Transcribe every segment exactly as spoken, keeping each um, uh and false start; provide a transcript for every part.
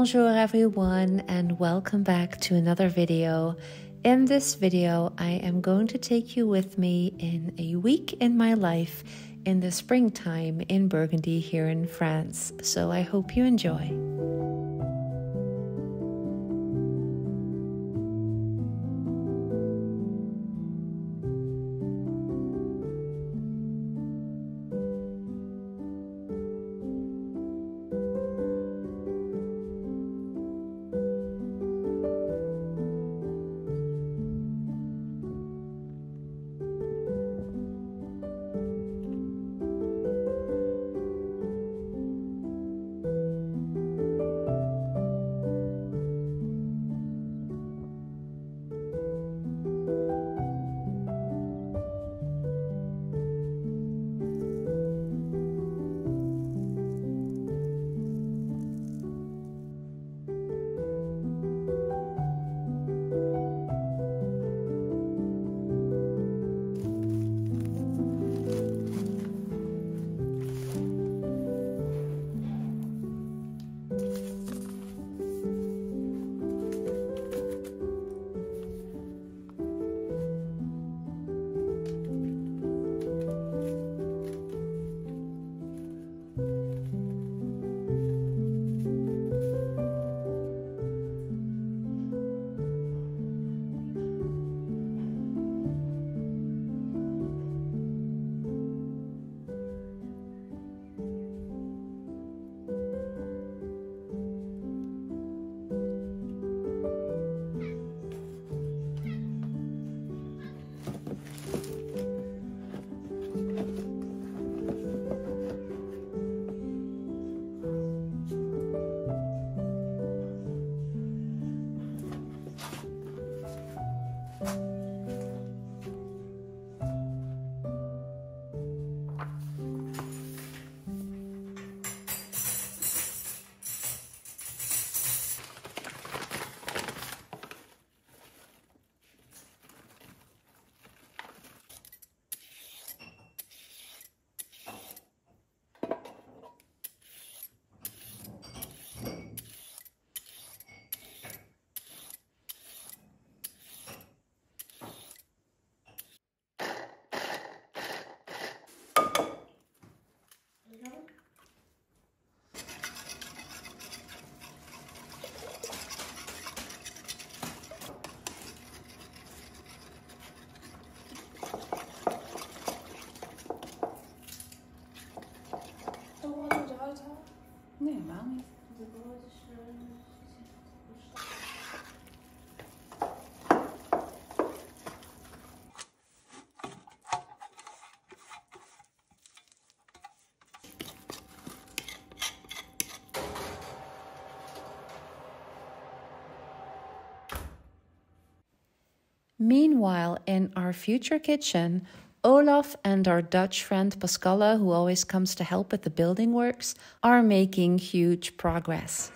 Bonjour everyone, and welcome back to another video. In this video I am going to take you with me in a week in my life in the springtime in Burgundy here in France, so I hope you enjoy. Meanwhile, in our future kitchen, Olav and our Dutch friend Pascale, who always comes to help with the building works, are making huge progress.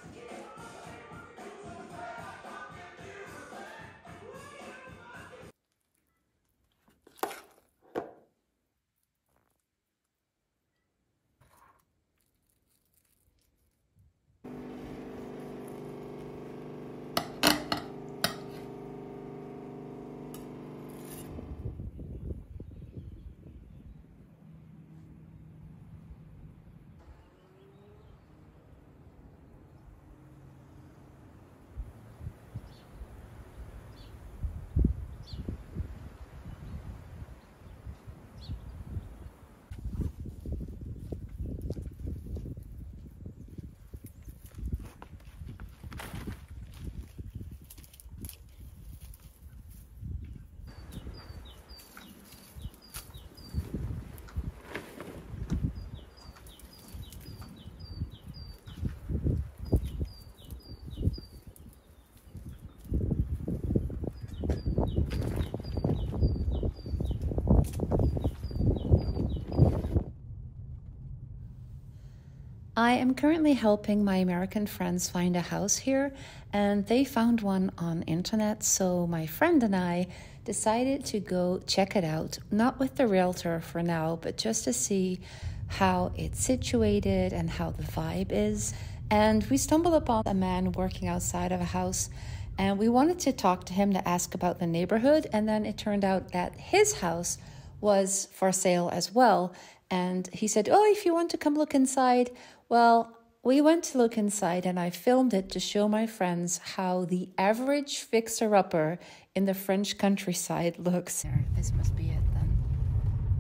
I am currently helping my American friends find a house here, and they found one on internet, so my friend and I decided to go check it out, not with the realtor for now, but just to see how it's situated and how the vibe is. and we stumbled upon a man working outside of a house, and we wanted to talk to him to ask about the neighborhood, and then it turned out that his house was for sale as well, and he said, oh, if you want to come look inside. Well, we went to look inside, and I filmed it to show my friends how the average fixer-upper in the French countryside looks. This must be it then.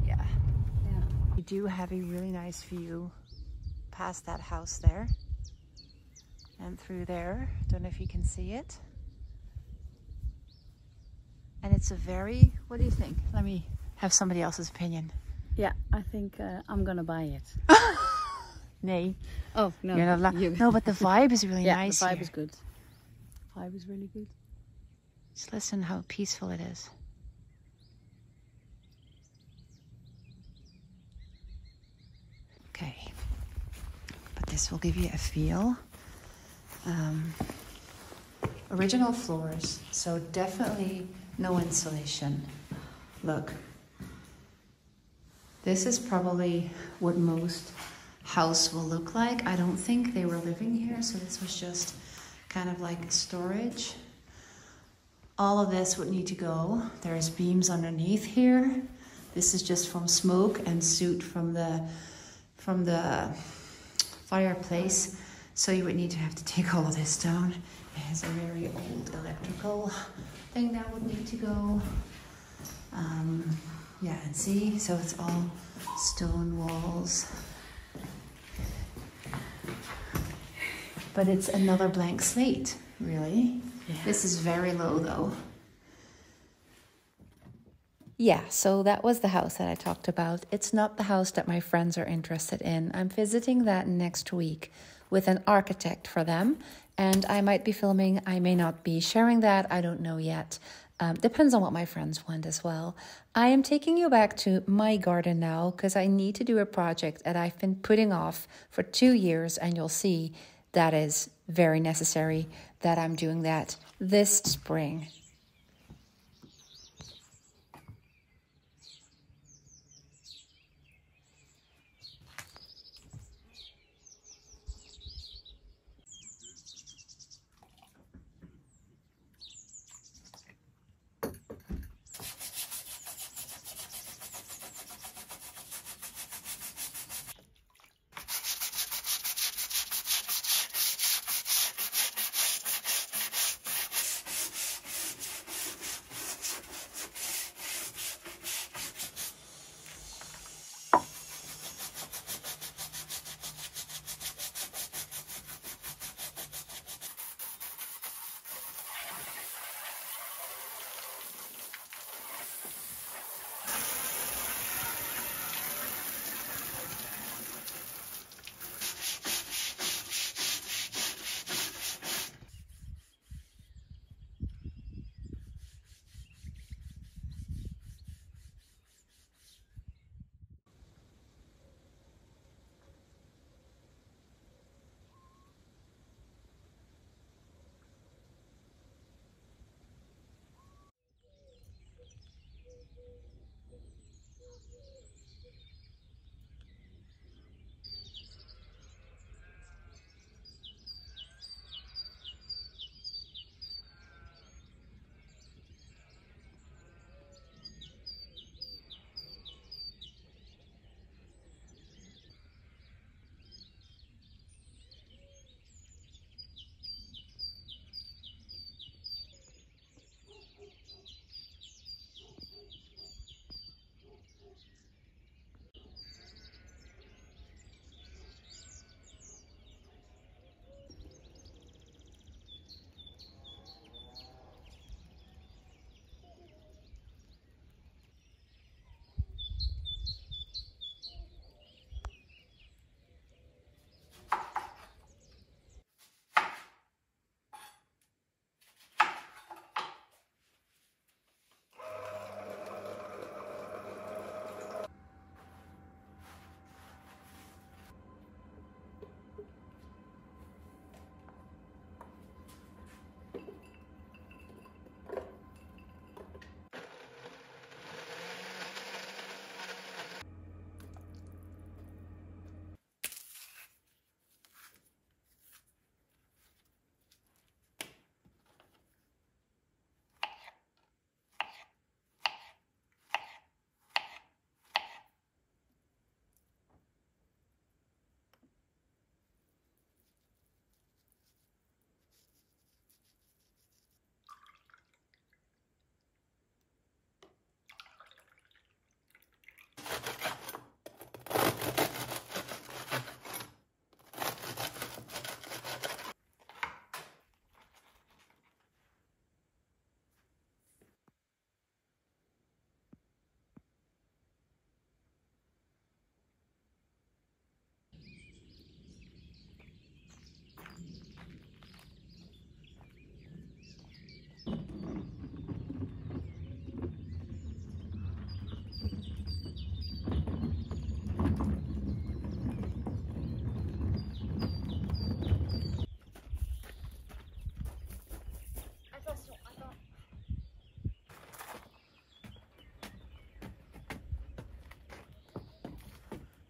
Yeah. Yeah. You do have a really nice view past that house there and through there. Don't know if you can see it. And it's a very, what do you think? Let me have somebody else's opinion. Yeah, I think uh, I'm gonna buy it. Nay. Oh, no. You're not you. No, but the vibe is really yeah, nice. Yeah, the vibe here is good. The vibe is really good. Just listen how peaceful it is. Okay. But this will give you a feel. Um, original floors, so definitely no insulation. Look. This is probably what most house will look like. I don't think they were living here, so this was just kind of like storage. All of this would need to go. There's beams underneath here. This is just from smoke and soot from the from the fireplace. So you would need to have to take all of this down. It has a very old electrical thing that would need to go. Um, yeah, and see, so it's all stone walls. But it's another blank slate, really. Yeah. This is very low, though. Yeah, so that was the house that I talked about. It's not the house that my friends are interested in. I'm visiting that next week with an architect for them, and I might be filming. I may not be sharing that. I don't know yet. Um, depends on what my friends want as well. I am taking you back to my garden now because I need to do a project that I've been putting off for two years, and you'll see that is very necessary that I'm doing that this spring.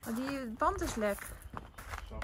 Maar die band is lek. Zo.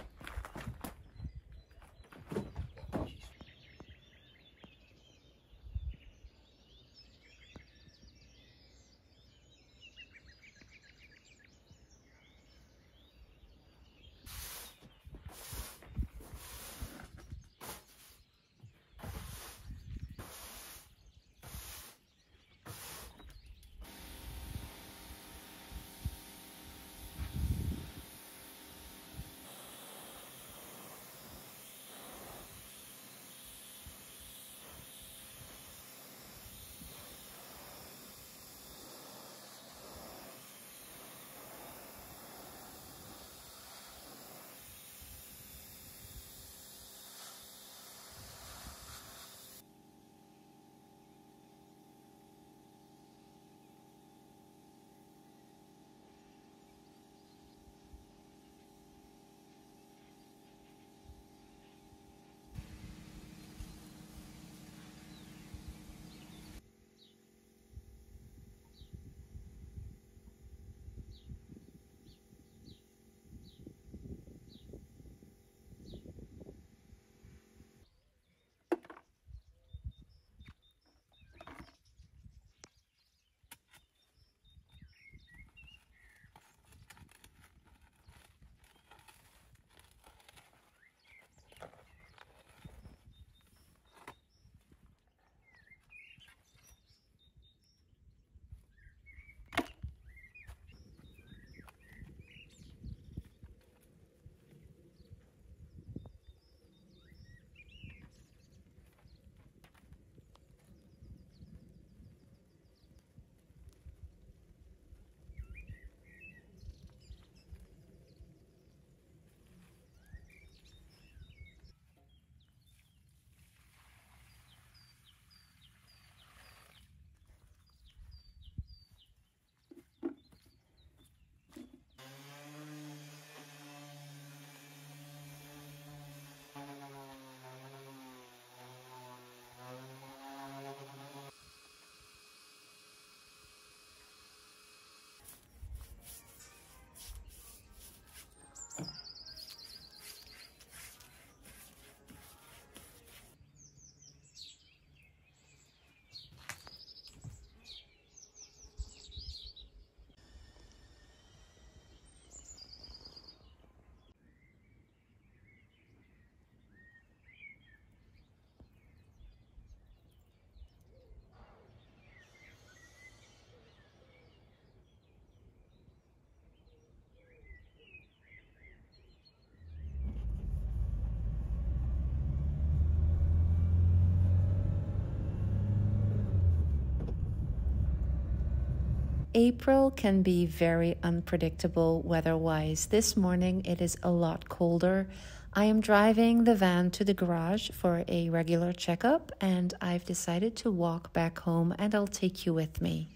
April can be very unpredictable weather-wise. This morning it is a lot colder. I am driving the van to the garage for a regular checkup, and I've decided to walk back home, and I'll take you with me.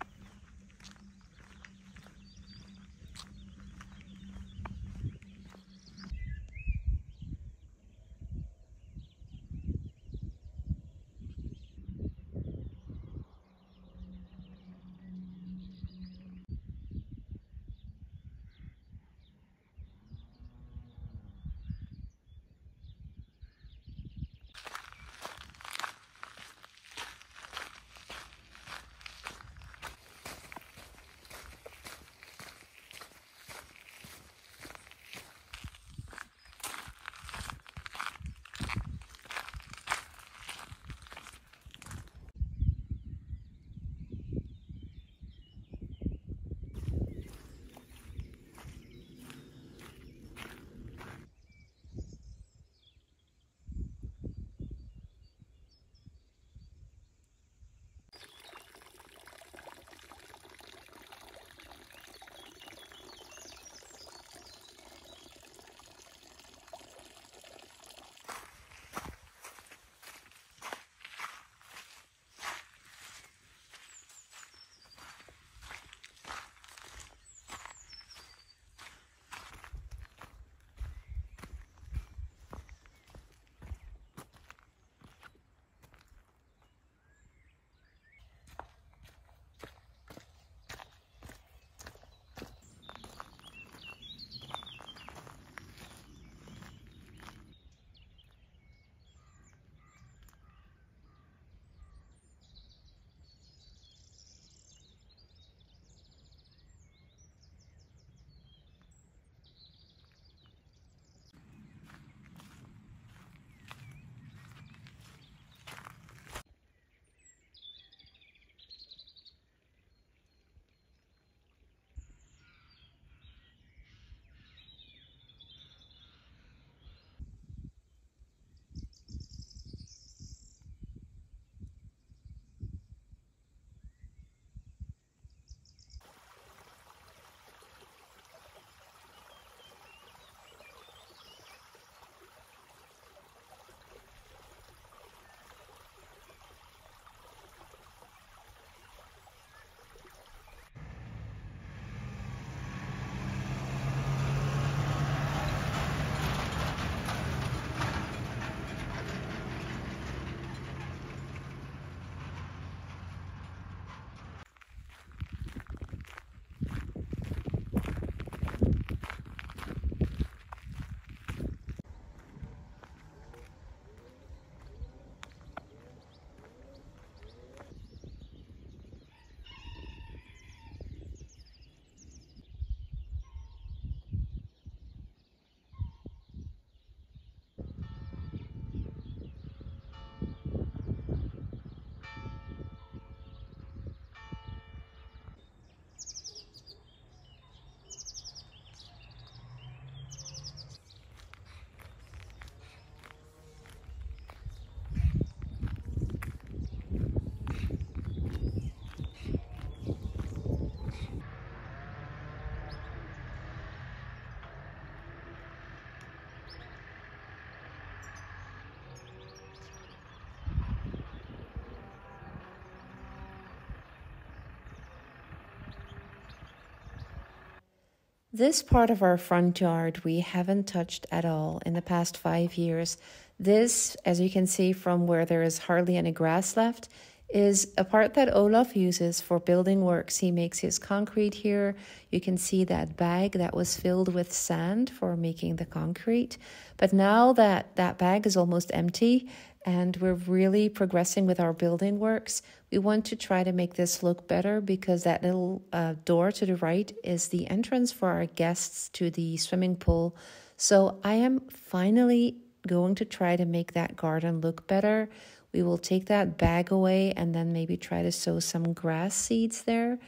This part of our front yard we haven't touched at all in the past five years. This, as you can see from where there is hardly any grass left, is a part that Olav uses for building works. He makes his concrete here. You can see that bag that was filled with sand for making the concrete. But now that that bag is almost empty and we're really progressing with our building works, we want to try to make this look better, because that little uh, door to the right is the entrance for our guests to the swimming pool. So I am finally going to try to make that garden look better. We will take that bag away and then maybe try to sow some grass seeds there.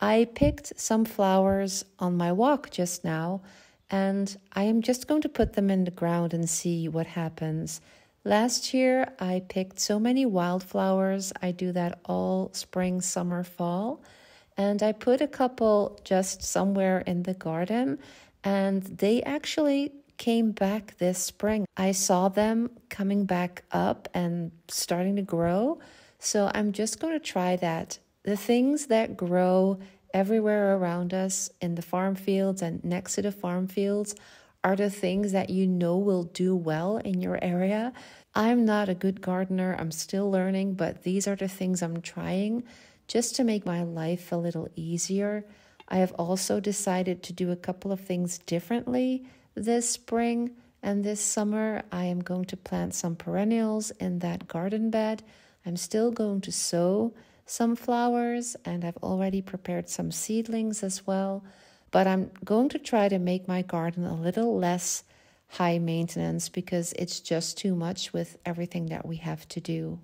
I picked some flowers on my walk just now, and I am just going to put them in the ground and see what happens. Last year, I picked so many wildflowers. I do that all spring, summer, fall. And I put a couple just somewhere in the garden, and they actually came back this spring. I saw them coming back up and starting to grow. So I'm just going to try that. The things that grow everywhere around us in the farm fields and next to the farm fields are the things that you know will do well in your area. I'm not a good gardener. I'm still learning, but these are the things I'm trying just to make my life a little easier. I have also decided to do a couple of things differently. This spring and this summer, I am going to plant some perennials in that garden bed. I'm still going to sow some flowers, and I've already prepared some seedlings as well. But I'm going to try to make my garden a little less high maintenance, because it's just too much with everything that we have to do.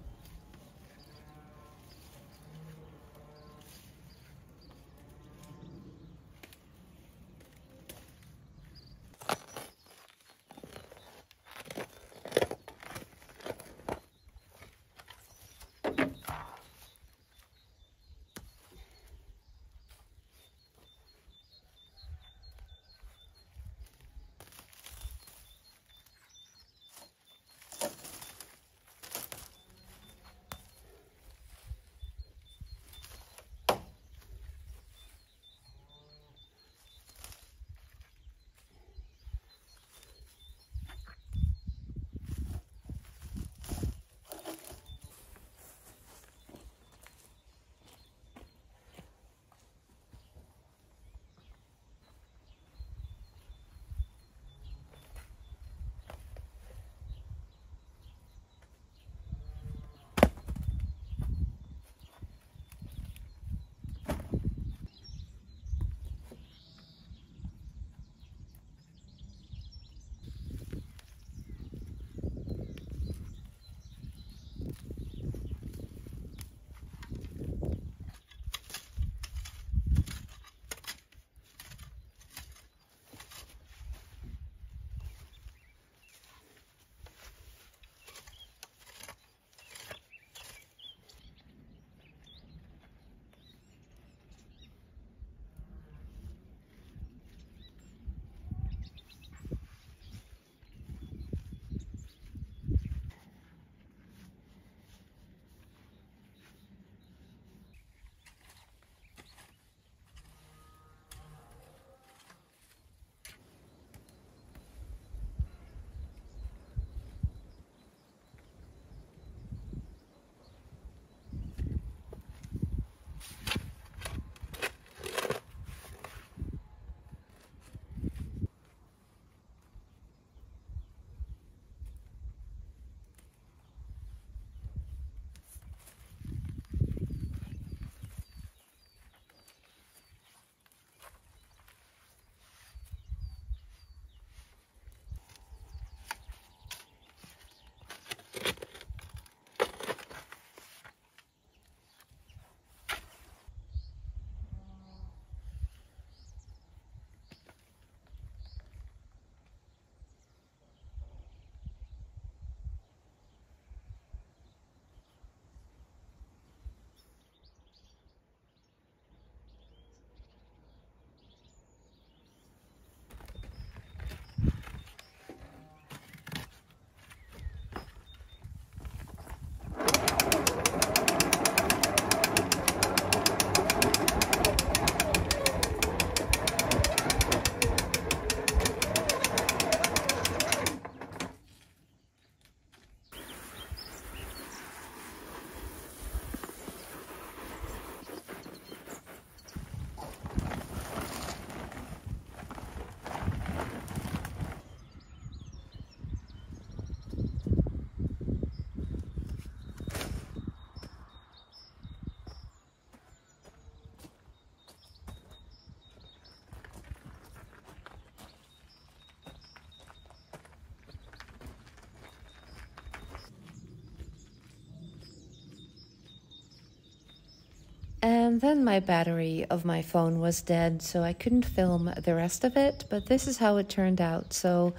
And then my battery of my phone was dead, so I couldn't film the rest of it, but this is how it turned out. So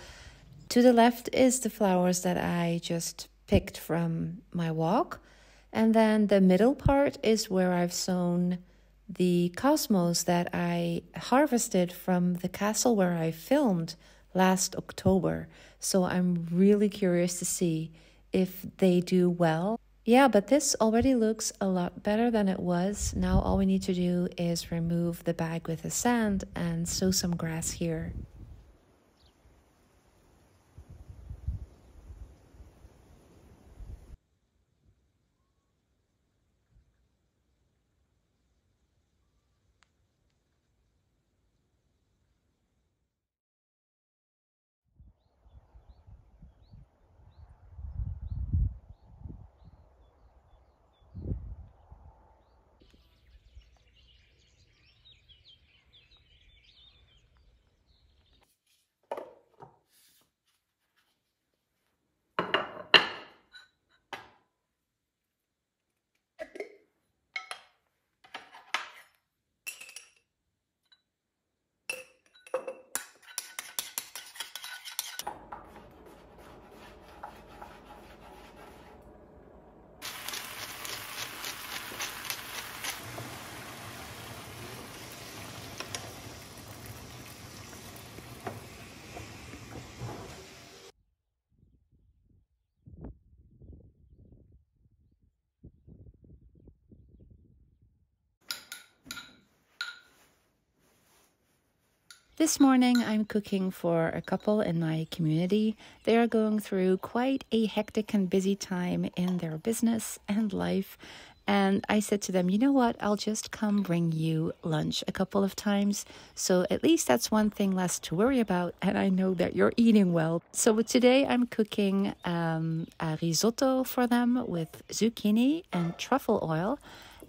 to the left is the flowers that I just picked from my walk. And then the middle part is where I've sown the cosmos that I harvested from the castle where I filmed last October. So I'm really curious to see if they do well. Yeah, but this already looks a lot better than it was. Now all we need to do is remove the bag with the sand and sow some grass here. This morning I'm cooking for a couple in my community. They are going through quite a hectic and busy time in their business and life. And I said to them, you know what, I'll just come bring you lunch a couple of times. So at least that's one thing less to worry about. And I know that you're eating well. So today I'm cooking um, a risotto for them with zucchini and truffle oil.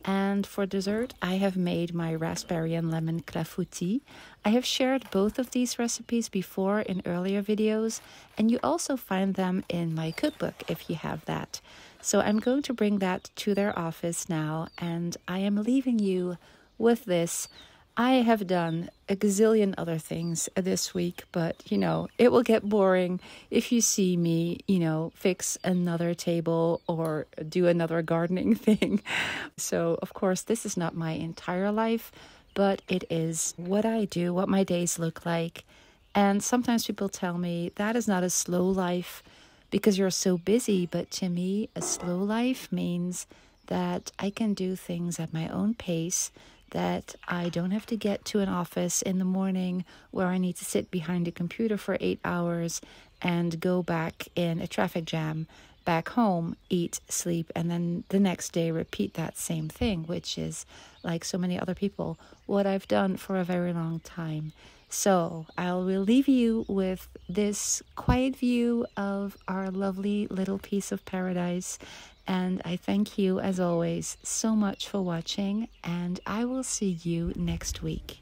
And for dessert, I have made my raspberry and lemon clafoutis. I have shared both of these recipes before in earlier videos, and you also find them in my cookbook if you have that. So I'm going to bring that to their office now, and I am leaving you with this. I have done a gazillion other things this week, but, you know, it will get boring if you see me, you know, fix another table or do another gardening thing. So, of course, this is not my entire life, but it is what I do, what my days look like. And sometimes people tell me that is not a slow life because you're so busy. But to me, a slow life means that I can do things at my own pace, that I don't have to get to an office in the morning where I need to sit behind a computer for eight hours and go back in a traffic jam, back home, eat, sleep, and then the next day repeat that same thing, which is, like so many other people, what I've done for a very long time. So I'll leave you with this quiet view of our lovely little piece of paradise. And I thank you, as always, so much for watching, and I will see you next week.